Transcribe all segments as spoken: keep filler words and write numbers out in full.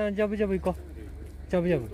さ、ジャブジャブ行こう。ジャブジャブ。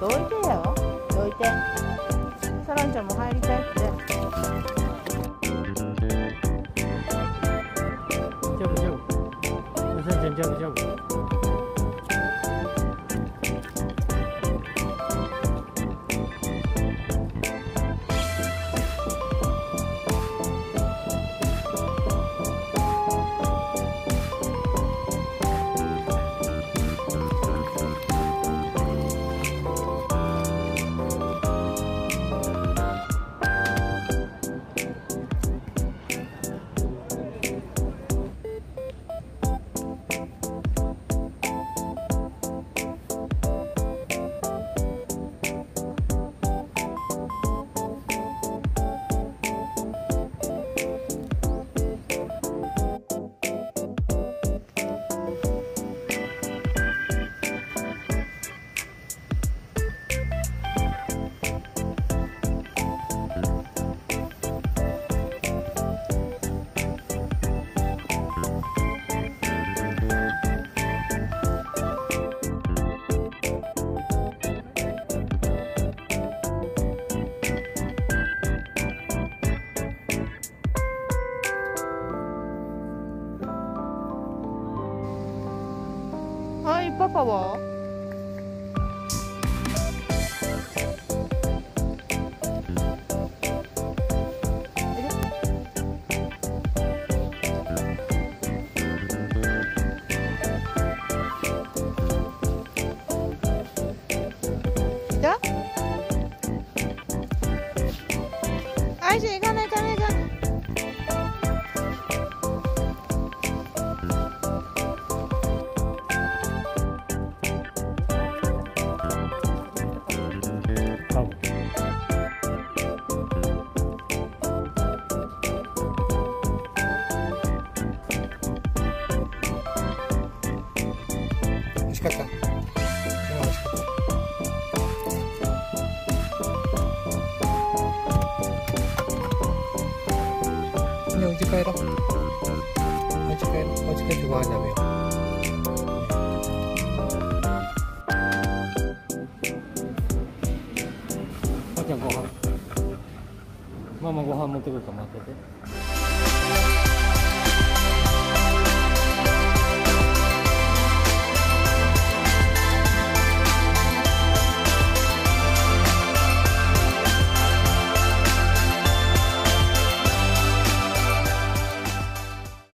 どいてよ、どいて。サランちゃんも入りたいって。ジャブジャブ、サランちゃんジャブジャブ。はい、パパは？いた？アイシー行かない、行かない、行かない。美味しかった。ね、お家帰ろう。お家帰ろう。お家帰ってご飯食べよう。ママご飯持ってくるから待ってて。